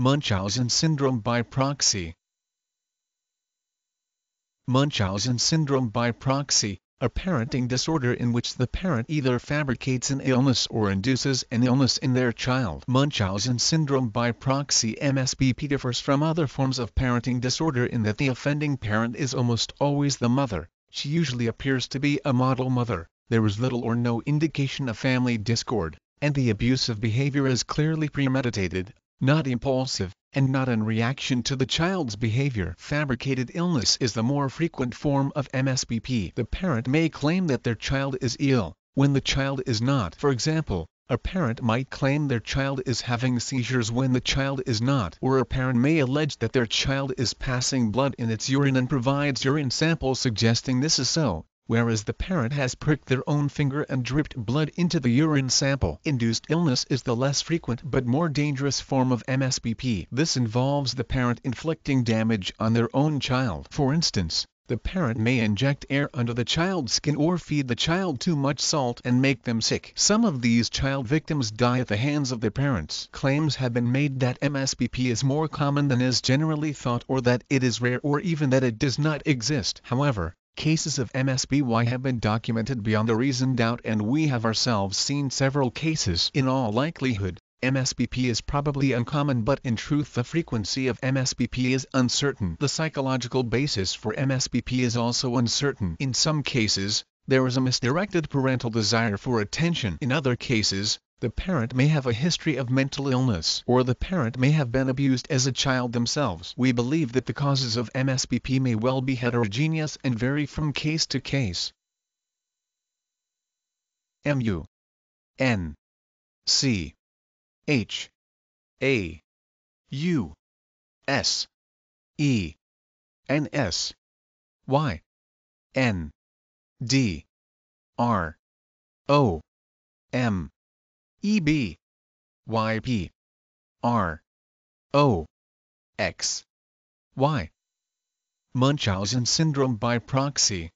Munchausen syndrome by proxy. Munchausen syndrome by proxy, a parenting disorder in which the parent either fabricates an illness or induces an illness in their child. Munchausen syndrome by proxy (MSBP) differs from other forms of parenting disorder in that the offending parent is almost always the mother. She usually appears to be a model mother. There is little or no indication of family discord, and the abusive behavior is clearly premeditated, not impulsive, and not in reaction to the child's behavior. Fabricated illness is the more frequent form of MSBP. The parent may claim that their child is ill, when the child is not. For example, a parent might claim their child is having seizures when the child is not. Or a parent may allege that their child is passing blood in its urine and provides urine samples suggesting this is so, whereas the parent has pricked their own finger and dripped blood into the urine sample. Induced illness is the less frequent but more dangerous form of MSBP. This involves the parent inflicting damage on their own child. For instance, the parent may inject air under the child's skin or feed the child too much salt and make them sick. Some of these child victims die at the hands of their parents. Claims have been made that MSBP is more common than is generally thought, or that it is rare, or even that it does not exist. However, cases of MSBY have been documented beyond a reasoned doubt, and we have ourselves seen several cases. In all likelihood, MSBP is probably uncommon, but in truth the frequency of MSBP is uncertain. The psychological basis for MSBP is also uncertain. In some cases, there is a misdirected parental desire for attention. In other cases, the parent may have a history of mental illness, or the parent may have been abused as a child themselves. We believe that the causes of MSBP may well be heterogeneous and vary from case to case. MUNCHAUSEN syndrome by proxy.